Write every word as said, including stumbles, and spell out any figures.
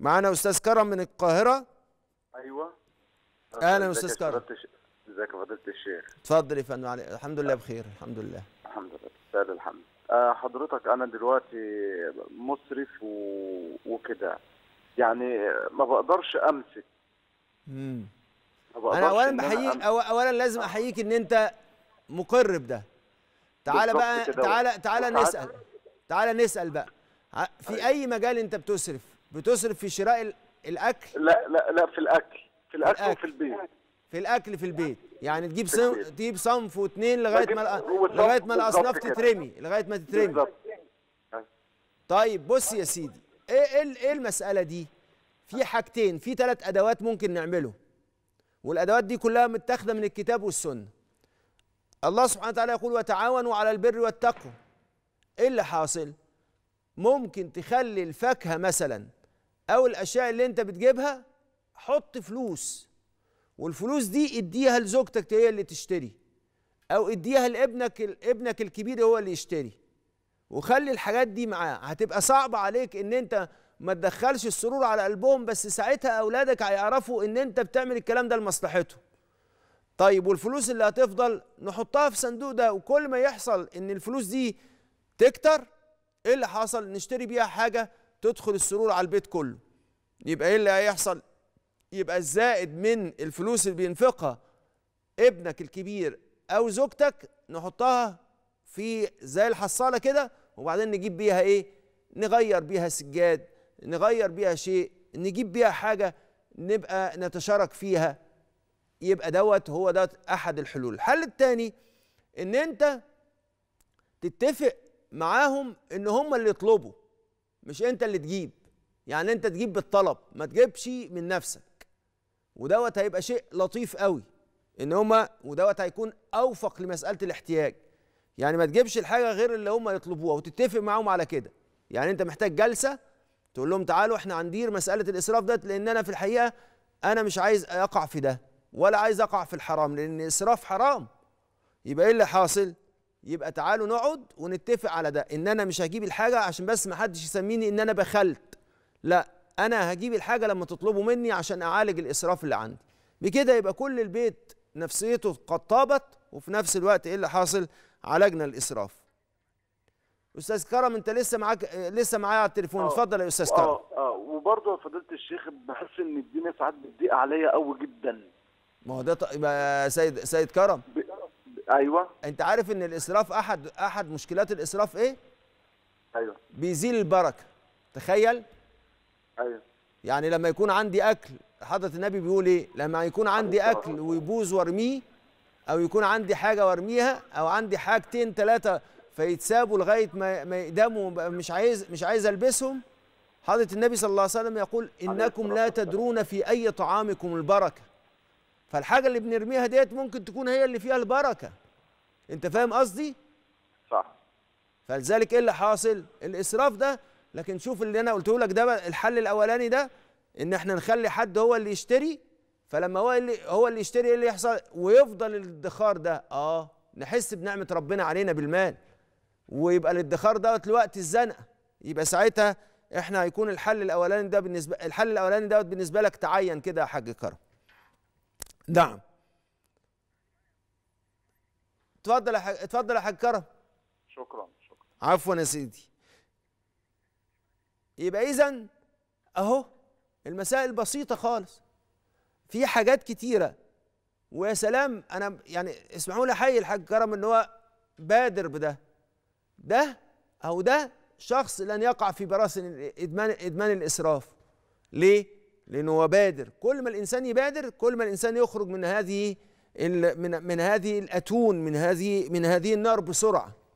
معانا أستاذ كرم من القاهرة. أيوه أهلا يا أستاذ كرم. ازيك يا فضيلة الشيخ؟ اتفضل يا فندم. علي الحمد لله بخير. الحمد لله الحمد لله لله الحمد. أه حضرتك أنا دلوقتي مصرف و... وكده، يعني ما بقدرش أمسك. امم أنا أولا بحييك، أو... أولا لازم أحييك إن أنت مقر بده. تعالى بقى، تعالى تعالى نسأل، تعالى نسأل بقى في أي مجال أنت بتصرف؟ بتصرف في شراء الأكل؟ لا لا لا، في الأكل، في الأكل, الأكل. وفي البيت. في الاكل في البيت، يعني تجيب صنف، تجيب صنف واثنين لغايه ما لغايه ما الاصناف تترمي، لغايه ما تترمي. طيب بص يا سيدي، ايه ايه المساله دي؟ في حاجتين، في ثلاث ادوات ممكن نعمله، والادوات دي كلها متاخده من الكتاب والسنه. الله سبحانه وتعالى يقول وتعاونوا على البر والتقوى. ايه اللي حاصل؟ ممكن تخلي الفاكهه مثلا او الاشياء اللي انت بتجيبها، حط فلوس، والفلوس دي اديها لزوجتك هي اللي تشتري، او اديها لابنك، ابنك الكبير هو اللي يشتري، وخلي الحاجات دي معاه. هتبقى صعبه عليك ان انت ما تدخلش السرور على قلبهم، بس ساعتها اولادك هيعرفوا ان انت بتعمل الكلام ده لمصلحتهم. طيب والفلوس اللي هتفضل نحطها في صندوق ده، وكل ما يحصل ان الفلوس دي تكتر، ايه اللي حصل؟ نشتري بيها حاجه تدخل السرور على البيت كله. يبقى ايه اللي هيحصل؟ يبقى الزائد من الفلوس اللي بينفقها ابنك الكبير او زوجتك نحطها في زي الحصاله كده، وبعدين نجيب بيها ايه؟ نغير بيها سجاد، نغير بيها شيء، نجيب بيها حاجه نبقى نتشارك فيها. يبقى دوت هو ده احد الحلول. الحل الثاني ان انت تتفق معاهم ان هم اللي يطلبوا، مش انت اللي تجيب. يعني انت تجيب بالطلب، ما تجيبش من نفسك. ودوت هيبقى شيء لطيف قوي ان هما، ودوت هيكون اوفق لمساله الاحتياج. يعني ما تجيبش الحاجه غير اللي هما يطلبوها، وتتفق معاهم على كده. يعني انت محتاج جلسه تقول لهم تعالوا احنا هندير مساله الاسراف ده، لان انا في الحقيقه انا مش عايز اقع في ده، ولا عايز اقع في الحرام، لان الاسراف حرام. يبقى ايه اللي حاصل؟ يبقى تعالوا نقعد ونتفق على ده، ان انا مش هجيب الحاجه عشان بس ما حدش يسميني ان انا بخلت. لا، أنا هجيب الحاجة لما تطلبوا مني عشان أعالج الإسراف اللي عندي. بكده يبقى كل البيت نفسيته قد طابت، وفي نفس الوقت إيه اللي حاصل؟ عالجنا الإسراف. أستاذ كرم أنت لسه معاك، لسه معايا على التليفون، اتفضل يا أستاذ كرم. أه أه وبرضه يا فضيلة الشيخ بحس إن الدنيا ساعات بتضيق عليا قوي جدا. ما هو ده ط... يبقى سيد سيد كرم. ب... أيوه. أنت عارف إن الإسراف أحد أحد مشكلات الإسراف إيه؟ أيوه. بيزيل البركة. تخيل؟ أيوة. يعني لما يكون عندي أكل، حضرة النبي بيقول إيه؟ لما يكون عندي أكل ويبوظ وارميه، أو يكون عندي حاجة وارميها، أو عندي حاجتين ثلاثة فيتسابوا لغاية ما ما يقدموا، مش عايز مش عايز ألبسهم. حضرة النبي صلى الله عليه وسلم يقول إنكم لا تدرون في أي طعامكم البركة. فالحاجة اللي بنرميها ديت ممكن تكون هي اللي فيها البركة. أنت فاهم قصدي؟ صح. فلذلك إيه اللي حاصل؟ الإسراف ده. لكن شوف اللي انا قلته لك ده، الحل الاولاني ده ان احنا نخلي حد هو اللي يشتري، فلما هو اللي هو اللي يشتري ايه اللي يحصل؟ ويفضل الادخار ده، اه نحس بنعمه ربنا علينا بالمال، ويبقى الادخار دوت لوقت الزنقه. يبقى ساعتها احنا هيكون الحل الاولاني ده بالنسبه، الحل الاولاني دوت بالنسبه لك تعين كده يا حاج كرم. نعم. اتفضل يا حاج، اتفضل يا حاج كرم. شكرا شكرا. عفوا يا سيدي. يبقى إذن أهو المسائل بسيطة خالص، في حاجات كتيرة. ويا سلام، أنا يعني اسمحوا لي أحيي الحاج كرم إن هو بادر بده. ده أو ده شخص لن يقع في براسن إدمان إدمان الإسراف. ليه؟ لأنه هو بادر. كل ما الإنسان يبادر، كل ما الإنسان يخرج من هذه من من هذه الأتون، من هذه من هذه النار بسرعة.